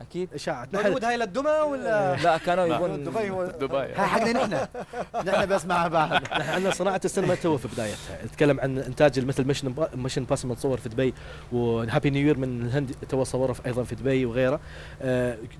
اكيد اشاعه. دوليوود هاي للدمى ولا لا كانوا يبون دبي هو دبي هاي حقنا نحن نحن بس مع بعض. نحن عندنا صناعه السينما تو في بدايتها، نتكلم عن انتاج مثل ميشن ميشن باسمل تصور في دبي، وهابي نيو يير من الهند تو صوره ايضا في دبي وغيره.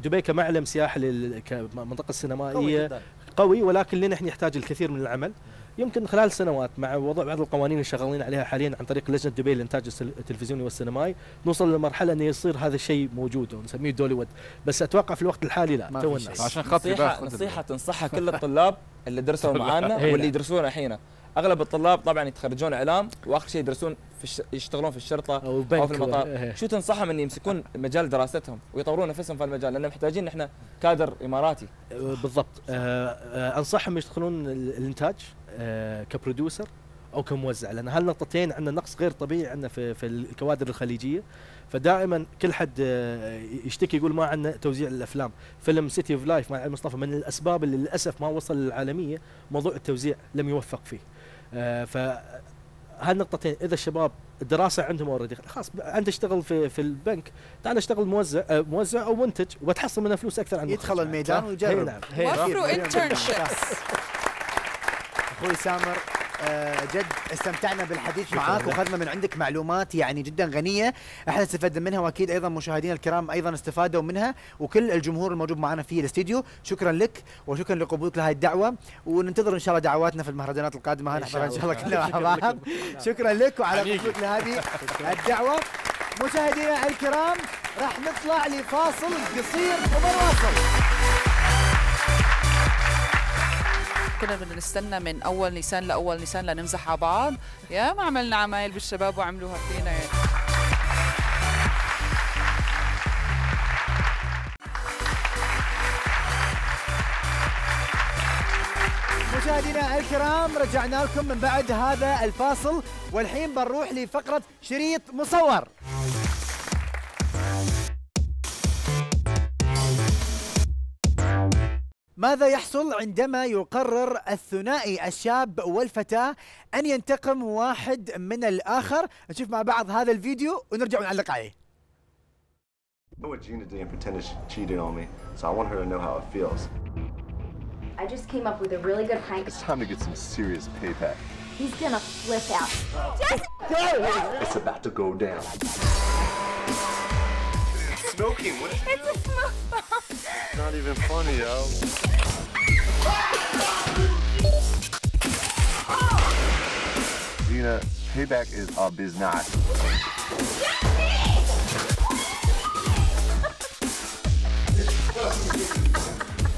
دبي كمعلم سياحي لل... كمنطقه سينمائيه قوي، ولكن لنا نحن يحتاج الكثير من العمل. يمكن خلال سنوات مع وضع بعض القوانين اللي شغالين عليها حاليا عن طريق لجنه دبي للانتاج التلفزيوني والسينمائي نوصل لمرحله انه يصير هذا الشيء موجود ونسميه دوليوود، بس اتوقع في الوقت الحالي لا تو الناس. عشان خاطري نصيحه نصيحه تنصحها كل الطلاب اللي درسوا معانا واللي يدرسون الحين. اغلب الطلاب طبعا يتخرجون اعلام واخر شيء يدرسون في يشتغلون في الشرطه او, أو في المطار. شو تنصحهم ان يمسكون مجال دراستهم ويطورون نفسهم في المجال لان محتاجين نحن كادر اماراتي؟ بالضبط. أه انصحهم يدخلون الانتاج أه كبروديوسر او كموزع، لان هالنقطتين عندنا نقص غير طبيعي عندنا في, في الكوادر الخليجيه. فدائما كل حد يشتكي يقول ما عندنا توزيع الافلام. فيلم سيتي اوف لايف مع مصطفى من الاسباب اللي للاسف ما وصل للعالميه موضوع التوزيع لم يوفق فيه. آه فهالنقطتين اذا الشباب الدراسه عندهم اوريدي خلاص انت اشتغل في في البنك، تعال اشتغل موزع آه موزع او منتج وتحصل منه فلوس اكثر. عن يدخل الميدان ويجرب. نعم وفروا انترنشيبس. اخوي سامر آه جد استمتعنا بالحديث معك واخذنا من عندك معلومات يعني جدا غنيه احنا استفدنا منها، واكيد ايضا مشاهدينا الكرام ايضا استفادوا منها وكل الجمهور الموجود معنا في الاستديو. شكرا لك وشكرا لقبولك لهذه الدعوه، وننتظر ان شاء الله دعواتنا في المهرجانات القادمه نحضرها ان شاء الله كلنا مع بعض. شكرا لك وعلى قبولك لهذه الدعوه. مشاهدينا الكرام راح نطلع لفاصل قصير وبنواصل. كنا بدنا نستنى من اول نيسان لاول نيسان لنمزح على بعض، يا ما عملنا عمايل بالشباب وعملوها فينا يعني. مشاهدينا الكرام رجعنا لكم من بعد هذا الفاصل، والحين بنروح لفقره شريط مصور. ماذا يحصل عندما يقرر الثنائي الشاب والفتاة أن ينتقم واحد من الآخر؟ نشوف مع بعض هذا الفيديو ونرجع ونعلق عليه. I know what Gina did and pretended she cheated on me, so I want her to know how it feels. I just came up with a really good prank. It's time to get some serious payback. He's gonna flip out. Jessica! It's about to go down. It's smoking. What is it? It's a smoke bomb. It's not even funny, yo. Gina, payback is a biznot.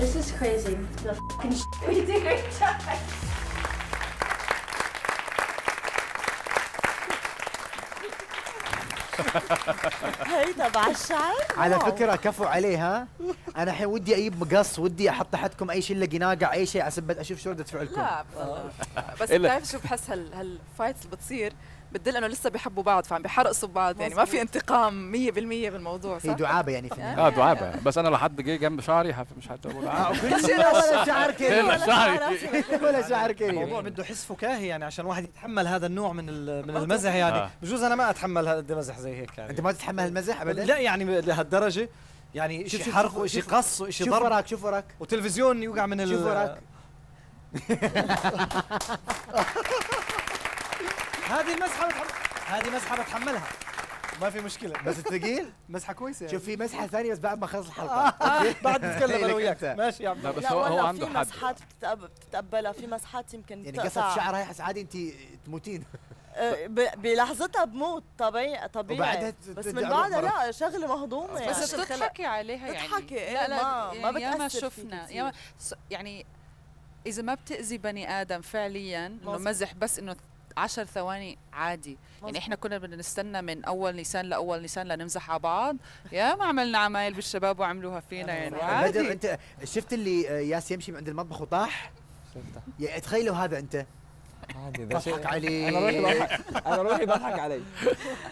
This is crazy. The fucking shit we did every time. هي تبع الشعر على فكره كفو عليها. انا الحين ودي اجيب مقص ودي احط تحتكم اي شله قناقع اي شيء عسبت اشوف شو رده فعلكم. لا بس بتعرف شو بحس هال هالفايتس اللي بتصير بتدل انه لسه بيحبوا بعض فعم بيحرقصوا ببعض يعني ما في انتقام مية بالمية بالموضوع صح؟ هي دعابه يعني في اه دعابه. بس انا لحد جاي جنب شعري مش حتى اقول اه ولا شعر كريم ولا شعر كريم ولا شعر كريم. الموضوع بده حس فكاهي يعني عشان واحد يتحمل هذا النوع من من المزح يعني. بجوز انا ما اتحمل هذا المزح زي هيك يعني. انت ما تتحمل المزح ابدا؟ لا يعني لهالدرجه يعني شيء حرق وشيء قص وشيء ضرب. شوف وراك شوف وراك وتلفزيون يوقع من ال شوف وراك. هذه المسحه بتحمل هذه مسحه بتحملها ما في مشكله بس ثقيل. مسحه كويسه يعني. شوف في مسحه ثانيه بس بعد ما خلص الحلقه بعد نتكلم انا وياك. ماشي يا عم. لا بس هو هو عنده حد. في مسحات بتتقبلها في مسحات يمكن يعني قصه شعر هي حس عادي انت تموتين. بلحظتها بموت طبيعي طبيعي بس من بعدها لا شغله مهضومه بس يعني. بتضحكي عليها يعني بتضحكي لا لا ما, ما ياما شفنا ياما يعني اذا ما بتاذي بني ادم فعليا انه مزح بس انه عشر ثواني عادي مصر. يعني احنا كنا بدنا نستنى من اول نيسان لاول نيسان لنمزح على بعض يا ما عملنا عمايل بالشباب وعملوها فينا يعني عادي. انت شفت اللي ياس يمشي من عند المطبخ وطاح؟ شفته يعني تخيلوا هذا انت عادي بضحك عليه انا روحي بضحك انا روحي بضحك علي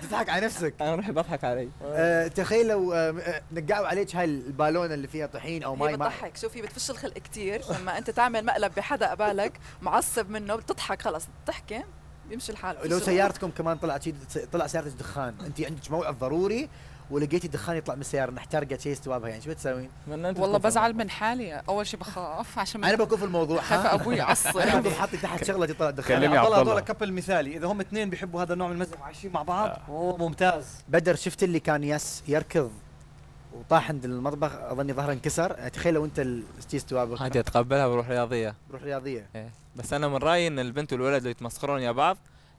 تضحك على نفسك انا روحي بضحك علي أه تخيل لو أه نقعوا عليك هاي البالونه اللي فيها طحين او ماي بتضحك شوفي بتفش الخلق كثير لما انت تعمل مقلب بحدا قبالك معصب منه بتضحك خلص بتضحكي بيمشي الحال لو سيارتكم كمان طلعت شيء طلع سيارتك دخان انت عندك موعد ضروري ولقيتي الدخان يطلع من السياره احترقت شيء استوابها يعني شو بتسوين؟ والله بزعل من حالي اول شيء بخاف عشان انا بكون في الموضوع خاف ابوي يعصب انا كنت حاطط تحت شغله يطلع الدخان عبد الله هذول كابل مثالي اذا هم اثنين بيحبوا هذا النوع من المزح وعايشين مع بعض آه. اوه ممتاز بدر شفت اللي كان يس يركض وطاح عند المطبخ اظني ظهره انكسر تخيل لو انت الشيء استوابك عادي اتقبلها بروح رياضيه بروح رياضيه ايه بس انا من رايي ان البنت والولد اللي يتمسخرون يا بعض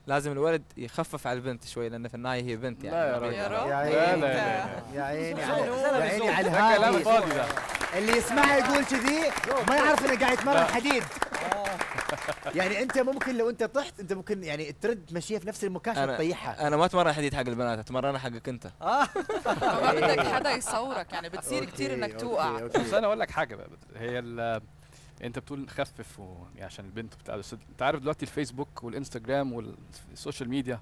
لازم الولد يخفف على البنت شوي لان في النهايه هي بنت يعني لا يا, يا, عيني يا عيني يا عيني على هذا اللي يسمعها يقول كذي ما يعرف انه قاعد يتمرن حديد يعني انت ممكن لو انت طحت انت ممكن يعني ترد تمشيها في نفس المكان عشان تطيحها انا ما اتمرن حديد حق البنات اتمرنها حقك انت ما بدك حدا يصورك يعني بتصير كثير انك توقع بس انا اقول لك حاجه بقى هي انت بتقول خفف عشان البنت بتاع انت عارف دلوقتي الفيسبوك والانستجرام والسوشيال ميديا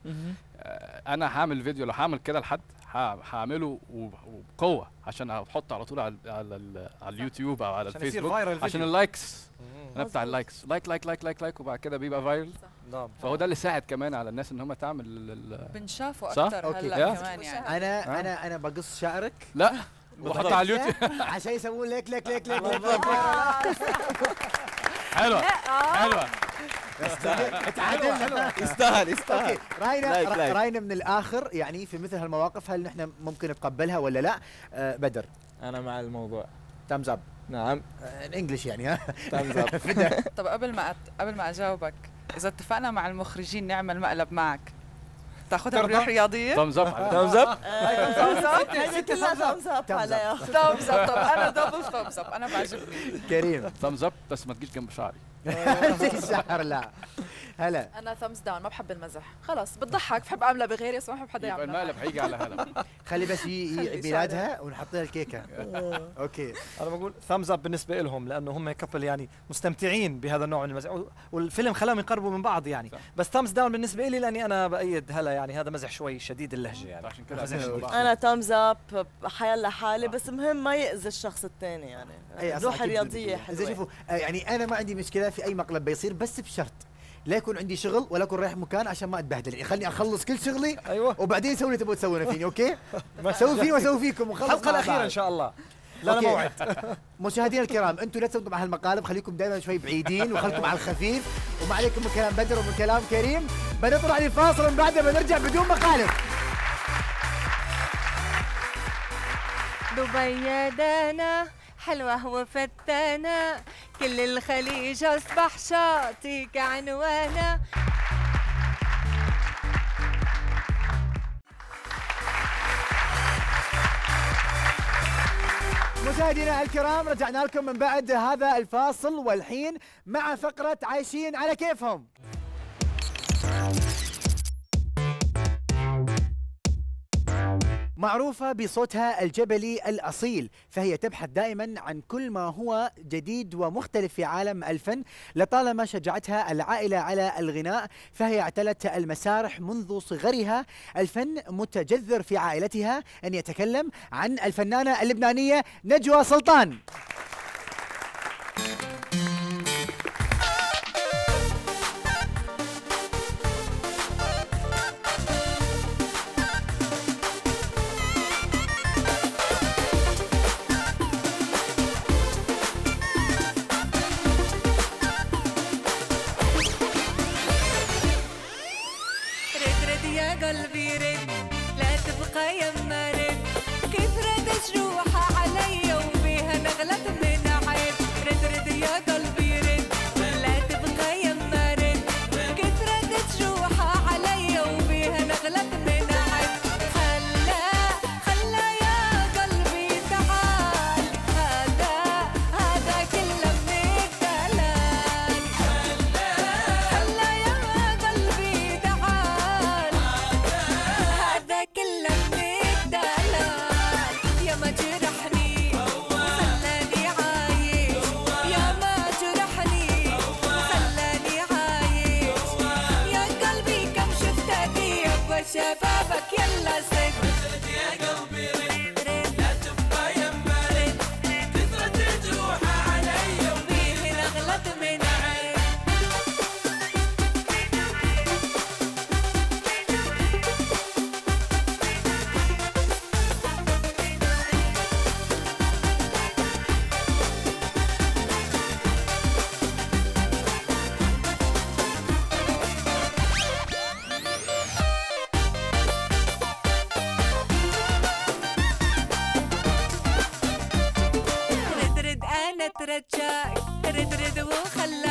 انا هعمل فيديو لو هعمل كده لحد هعمله وبقوه عشان هحطه على طول على على اليوتيوب او على الفيسبوك عشان اللايكس انا بتاع اللايكس لايك لايك لايك لايك لايك وبعد كده بيبقى فايرل نعم فهو ده اللي ساعد كمان على الناس ان هم تعمل بنشافوا اكتر هلا كمان يعني انا انا انا بقص شعرك لا وحطها على اليوتيوب عشان يسوون لك لك لك لك لك حلوه حلوه يستاهل يستاهل يستاهل راينا راينا من الاخر يعني في مثل هالمواقف هل نحن ممكن نتقبلها ولا لا؟ بدر انا مع الموضوع تامز اب نعم انجلش يعني ها تامز اب طب قبل ما قبل ما اجاوبك اذا اتفقنا مع المخرجين نعمل مقلب معك تاخذها بروح رياضيه تمز اب تمز اب تمز اب تمز اب طب انا دبل تمز اب انا بعجبني كريم تمز اب بس ما تجيش جنب شعري الشعر لا هلا انا ثمز داون ما بحب المزح خلاص بتضحك بحب اعملها بغيري بس ما بحب حدا يعملها المقلب حيجي على هلا خلي بس هي ميلادها ونحط لها الكيكه اوكي انا بقول ثمز اب بالنسبه لهم لانه هم كابل يعني مستمتعين بهذا النوع من المزح والفيلم خلاهم يقربوا من بعض يعني بس ثمز داون بالنسبه لي لاني انا بايد هلا يعني هذا مزح شوي شديد اللهجه يعني عشان كذا انا ثمز اب حيلا حالي بس مهم ما ياذي الشخص الثاني يعني روح رياضيه حلوه شوفوا يعني انا ما عندي مشكله في اي مقلب بيصير بس بشرط لا يكون عندي شغل ولا اكون رايح مكان عشان ما اتبهدل يعني خلني اخلص كل شغلي ايوه وبعدين سووا اللي تبغوا تسوونه فيني اوكي سووا فيني واسوي فيكم ونخلص الحلقه الاخيره ان شاء الله لا موعد مشاهدينا الكرام انتم لا تسووا مع هالمقالب خليكم دائما شوي بعيدين وخلكم على الخفيف وما عليكم من كلام بدر ومن كلام كريم بنطلع للفاصل ومن بعدها بنرجع بدون مقالب دبي يدانا حلوة وفتانة كل الخليج أصبح شاطيك عنوانة مشاهدينا الكرام رجعنا لكم من بعد هذا الفاصل والحين مع فقرة عايشين على كيفهم معروفة بصوتها الجبلي الأصيل فهي تبحث دائما عن كل ما هو جديد ومختلف في عالم الفن لطالما شجعتها العائلة على الغناء فهي اعتلت المسارح منذ صغرها الفن متجذر في عائلتها أن يتكلم عن الفنانة اللبنانية نجوى سلطان قلبي رد لا تبقى يا مرد كثرة جروحها علي شبابك يلا زق وزرد يا قلبي رد لا تبقى يما رد كثرة الجروح علي وفيه الأغلط من عين رد رد أنا ترجاك رد رد وخلى